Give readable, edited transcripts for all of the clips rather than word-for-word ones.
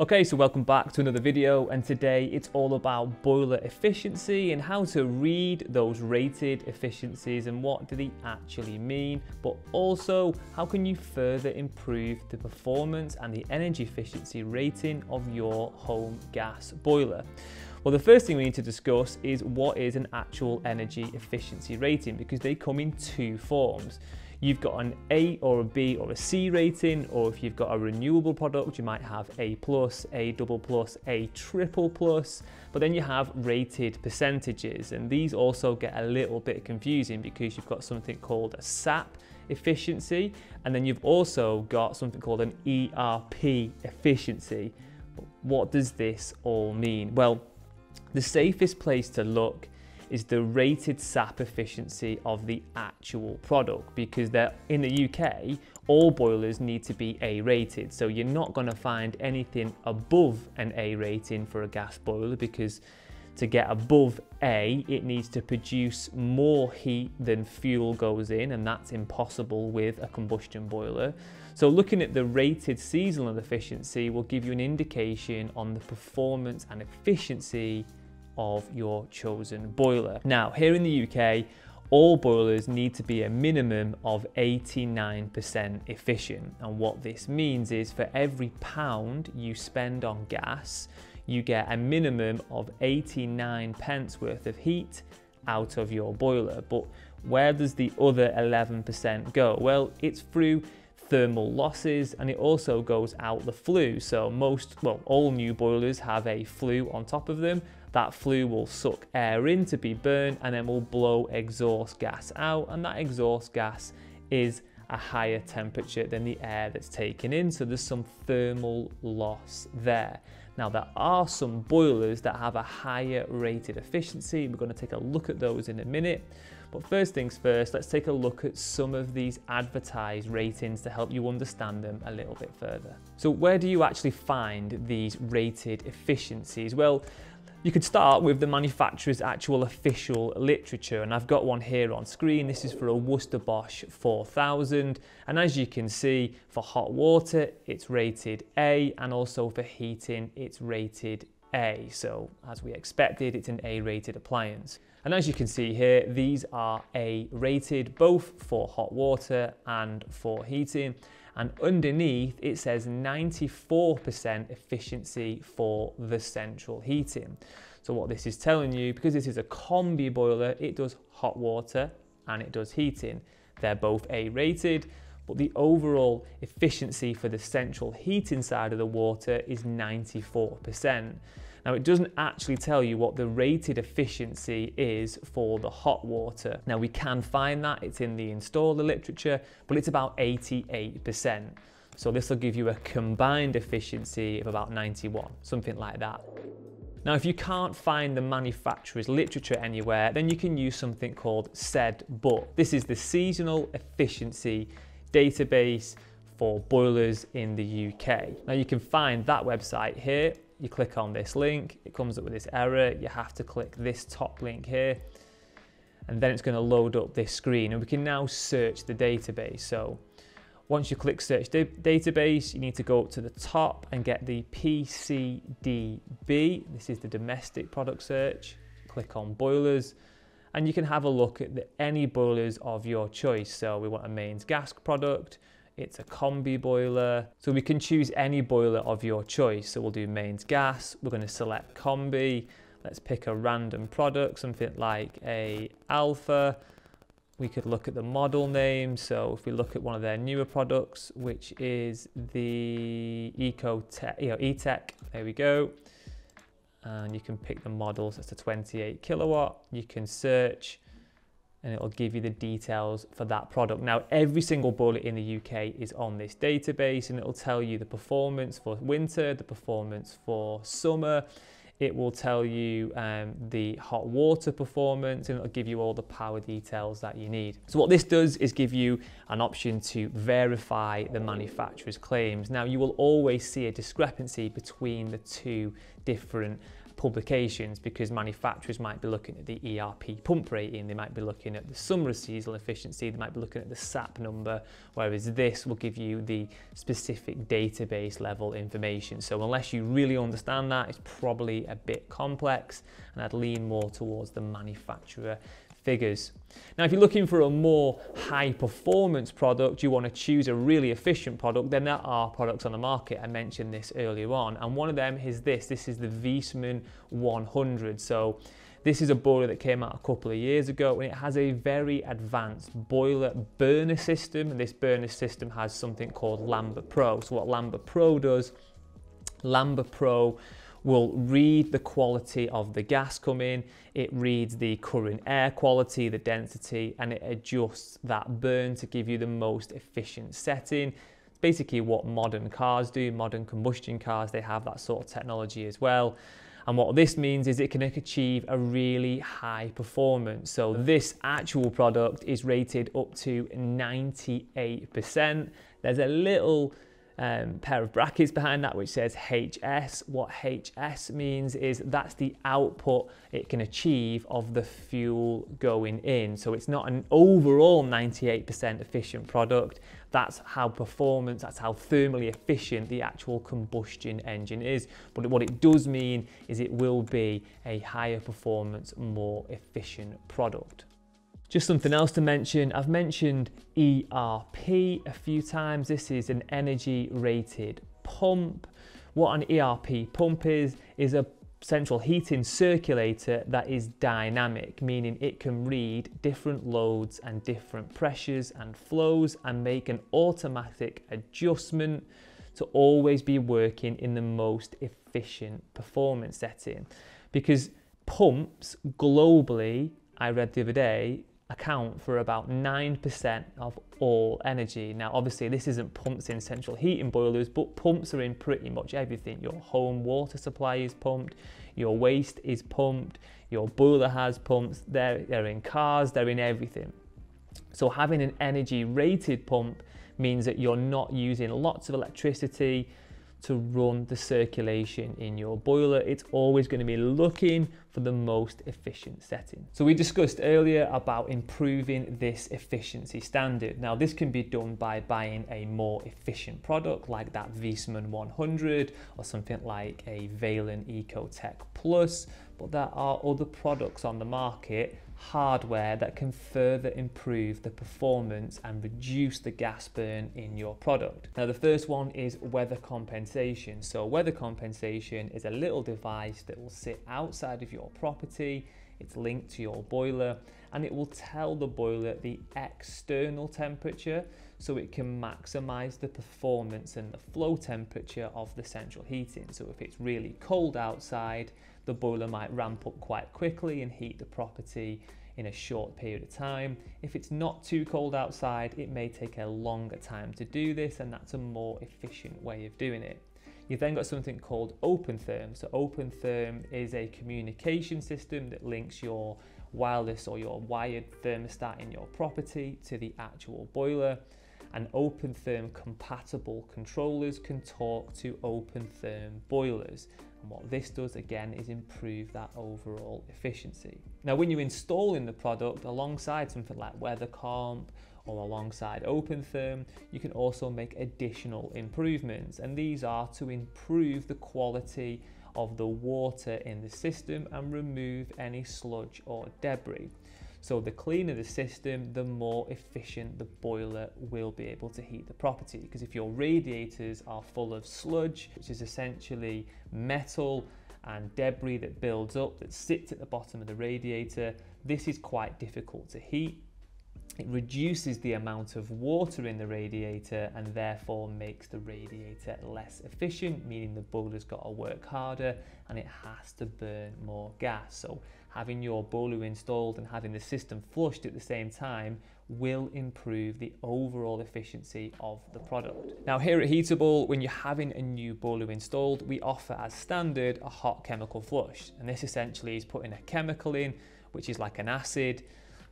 Okay, so welcome back to another video, and today it's all about boiler efficiency and how to read those rated efficiencies and what do they actually mean, but also how can you further improve the performance and the energy efficiency rating of your home gas boiler. Well, the first thing we need to discuss is what is an actual energy efficiency rating, because they come in two forms. You've got an A or a B or a C rating, or if you've got a renewable product, you might have A+, A++, A++, but then you have rated percentages, and these also get a little bit confusing because you've got something called a SAP efficiency, and then you've also got something called an ERP efficiency. What does this all mean? Well, the safest place to look is the rated SAP efficiency of the actual product, because in the UK, all boilers need to be A rated. So you're not going to find anything above an A rating for a gas boiler, because to get above A, it needs to produce more heat than fuel goes in, and that's impossible with a combustion boiler. So looking at the rated seasonal efficiency will give you an indication on the performance and efficiency of your chosen boiler. Now, here in the UK, all boilers need to be a minimum of 89% efficient. And what this means is for every £1 you spend on gas, you get a minimum of 89 pence worth of heat out of your boiler. But where does the other 11% go? Well, it's through thermal losses, and it also goes out the flue. So all new boilers have a flue on top of them. That flue will suck air in to be burned, and then will blow exhaust gas out, and that exhaust gas is a higher temperature than the air that's taken in, so there's some thermal loss there. Now, there are some boilers that have a higher rated efficiency. We're going to take a look at those in a minute. But first things first, let's take a look at some of these advertised ratings to help you understand them a little bit further. So where do you actually find these rated efficiencies? Well, you could start with the manufacturer's actual official literature, and I've got one here on screen. This is for a Worcester Bosch 4000, and as you can see, for hot water it's rated A, and also for heating it's rated A. So as we expected, it's an A rated appliance. And as you can see here, these are A rated both for hot water and for heating. And underneath it says 94% efficiency for the central heating. So what this is telling you, because this is a combi boiler, it does hot water and it does heating. They're both A rated, but the overall efficiency for the central heating side of the water is 94%. Now, it doesn't actually tell you what the rated efficiency is for the hot water. Now, we can find that, it's in the installer literature, but it's about 88%. So this will give you a combined efficiency of about 91, something like that. Now, if you can't find the manufacturer's literature anywhere, then you can use something called SEDBUF. This is the seasonal efficiency database for boilers in the UK. Now, you can find that website here. You click on this link, it comes up with this error. You have to click this top link here, and then it's going to load up this screen, and we can now search the database. So once you click search database, you need to go up to the top and get the PCDB. This is the domestic product search. Click on boilers, and you can have a look at any boilers of your choice. So we want a mains gas product. It's a combi boiler, so we can choose any boiler of your choice. So we'll do mains gas, we're going to select combi, let's pick a random product, something like a alpha. We could look at the model name, so if we look at one of their newer products, which is the EcoTec, there we go, and you can pick the models. That's a 28 kilowatt. You can search, and it'll give you the details for that product. Now, every single boiler in the UK is on this database, and it'll tell you the performance for winter, the performance for summer. It will tell you the hot water performance, and it'll give you all the power details that you need. So what this does is give you an option to verify the manufacturer's claims. Now, you will always see a discrepancy between the two different publications, because manufacturers might be looking at the ERP pump rating, they might be looking at the summer seasonal efficiency, they might be looking at the SAP number, whereas this will give you the specific database level information. So unless you really understand that, it's probably a bit complex, and I'd lean more towards the manufacturer figures. Now, if you're looking for a more high performance product, you want to choose a really efficient product, then there are products on the market. I mentioned this earlier on, and one of them is this is the Viessmann 100. So this is a boiler that came out a couple of years ago, and it has a very advanced boiler burner system, and this burner system has something called Lambda Pro. So what Lambda Pro does, Lambda Pro will read the quality of the gas coming, it reads the current air quality, the density, and it adjusts that burn to give you the most efficient setting. It's basically what modern cars do, modern combustion cars, they have that sort of technology as well. And what this means is it can achieve a really high performance. So this actual product is rated up to 98%. There's a little pair of brackets behind that which says HS. What HS means is that's the output it can achieve of the fuel going in. So it's not an overall 98% efficient product. That's how performance, that's how thermally efficient the actual combustion engine is. But what it does mean is it will be a higher performance, more efficient product. Just something else to mention, I've mentioned ERP a few times. This is an energy rated pump. What an ERP pump is a central heating circulator that is dynamic, meaning it can read different loads and different pressures and flows and make an automatic adjustment to always be working in the most efficient performance setting. Because pumps globally, I read the other day, account for about 9% of all energy. Now obviously this isn't pumps in central heating boilers, but pumps are in pretty much everything. Your home water supply is pumped, your waste is pumped, your boiler has pumps, they're in cars, they're in everything. So having an energy rated pump means that you're not using lots of electricity to run the circulation in your boiler. It's always going to be looking for the most efficient setting. So we discussed earlier about improving this efficiency standard. Now this can be done by buying a more efficient product like that Viessmann 100 or something like a Vaillant ecoTEC Plus, but there are other products on the market, hardware that can further improve the performance and reduce the gas burn in your product. Now the first one is weather compensation. So weather compensation is a little device that will sit outside of your property, it's linked to your boiler, and it will tell the boiler the external temperature so it can maximize the performance and the flow temperature of the central heating. So if it's really cold outside, the boiler might ramp up quite quickly and heat the property in a short period of time. If it's not too cold outside, it may take a longer time to do this, and that's a more efficient way of doing it. You've then got something called OpenTherm. So OpenTherm is a communication system that links your wireless or your wired thermostat in your property to the actual boiler. And OpenTherm compatible controllers can talk to OpenTherm boilers. And what this does again is improve that overall efficiency. Now when you're installing the product alongside something like WeatherComp or alongside OpenTherm, you can also make additional improvements, and these are to improve the quality of the water in the system and remove any sludge or debris. So the cleaner the system, the more efficient the boiler will be able to heat the property, because if your radiators are full of sludge, which is essentially metal and debris that builds up, that sits at the bottom of the radiator, this is quite difficult to heat. It reduces the amount of water in the radiator and therefore makes the radiator less efficient, meaning the boiler's got to work harder and it has to burn more gas. So having your boiler installed and having the system flushed at the same time will improve the overall efficiency of the product. Now here at Heatable, when you're having a new boiler installed, we offer as standard a hot chemical flush, and this essentially is putting a chemical in, which is like an acid,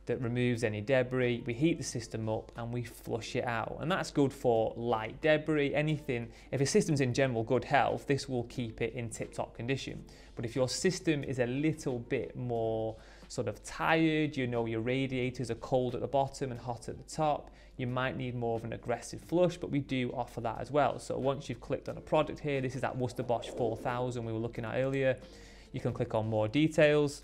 that removes any debris, we heat the system up and we flush it out. And that's good for light debris, anything. If a system's in general good health, this will keep it in tip-top condition. But if your system is a little bit more sort of tired, you know your radiators are cold at the bottom and hot at the top, you might need more of an aggressive flush, but we do offer that as well. So once you've clicked on a product here, this is that Worcester Bosch 4000 we were looking at earlier, you can click on more details.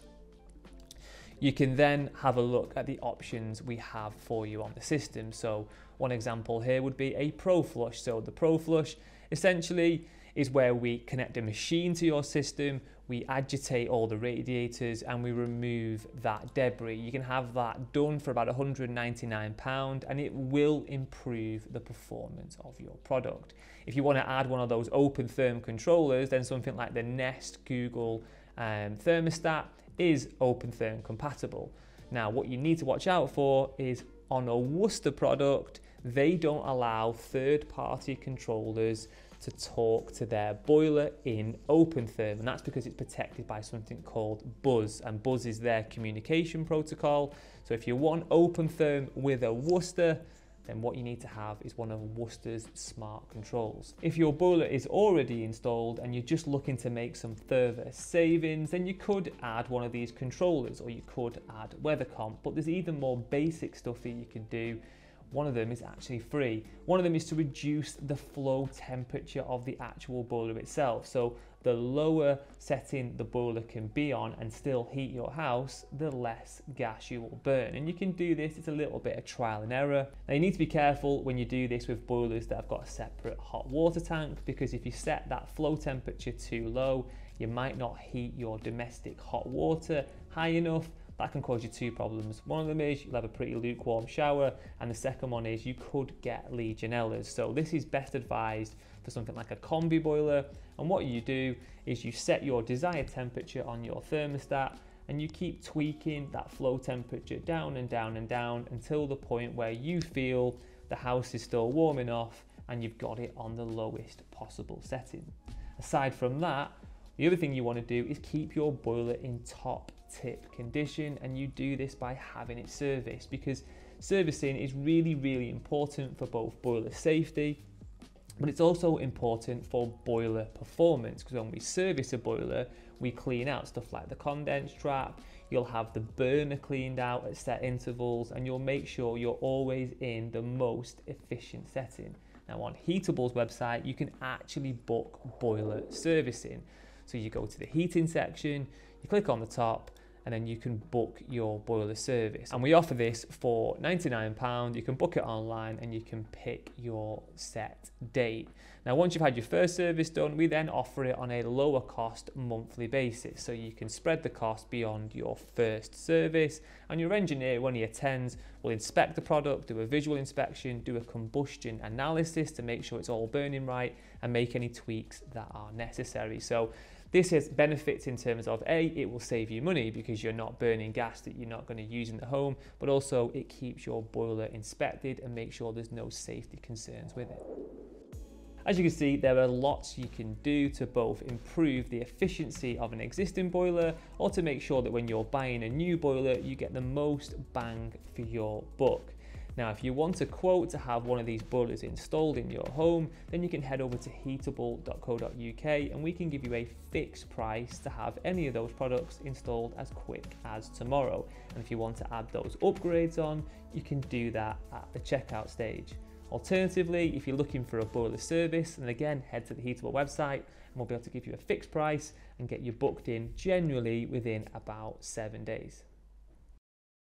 You can then have a look at the options we have for you on the system. So one example here would be a ProFlush. So the ProFlush essentially is where we connect a machine to your system, we agitate all the radiators and we remove that debris. You can have that done for about £199 and it will improve the performance of your product. If you want to add one of those OpenTherm controllers, then something like the Nest Google thermostat is OpenTherm compatible. Now what you need to watch out for is on a Worcester product, they don't allow third-party controllers to talk to their boiler in OpenTherm, and that's because it's protected by something called Buzz, and Buzz is their communication protocol. So if you want OpenTherm with a Worcester, then what you need to have is one of Worcester's smart controls. If your boiler is already installed and you're just looking to make some further savings, then you could add one of these controllers, or you could add WeatherComp, but there's even more basic stuff that you can do. One of them is actually free. One of them is to reduce the flow temperature of the actual boiler itself. So the lower setting the boiler can be on and still heat your house, the less gas you will burn. And you can do this, it's a little bit of trial and error. Now you need to be careful when you do this with boilers that have got a separate hot water tank, because if you set that flow temperature too low, you might not heat your domestic hot water high enough. That can cause you two problems. One of them is you'll have a pretty lukewarm shower, and the second one is you could get Legionellas. So this is best advised for something like a combi boiler. And what you do is you set your desired temperature on your thermostat and you keep tweaking that flow temperature down and down and down until the point where you feel the house is still warm enough and you've got it on the lowest possible setting. Aside from that, the other thing you want to do is keep your boiler in top tip condition, and you do this by having it serviced, because servicing is really, really important for both boiler safety, but it's also important for boiler performance, because when we service a boiler, we clean out stuff like the condense trap, you'll have the burner cleaned out at set intervals, and you'll make sure you're always in the most efficient setting. Now on Heatable's website, you can actually book boiler servicing. So you go to the heating section, you click on the top, and then you can book your boiler service. And we offer this for £99. You can book it online and you can pick your set date. Now, once you've had your first service done, we then offer it on a lower cost monthly basis. So you can spread the cost beyond your first service, and your engineer, when he attends, will inspect the product, do a visual inspection, do a combustion analysis to make sure it's all burning right and make any tweaks that are necessary. So this has benefits in terms of A, it will save you money because you're not burning gas that you're not going to use in the home, but also it keeps your boiler inspected and makes sure there's no safety concerns with it. As you can see, there are lots you can do to both improve the efficiency of an existing boiler, or to make sure that when you're buying a new boiler, you get the most bang for your buck. Now, if you want a quote to have one of these boilers installed in your home, then you can head over to heatable.co.uk and we can give you a fixed price to have any of those products installed as quick as tomorrow. And if you want to add those upgrades on, you can do that at the checkout stage. Alternatively, if you're looking for a boiler service, then again, head to the Heatable website and we'll be able to give you a fixed price and get you booked in generally within about 7 days.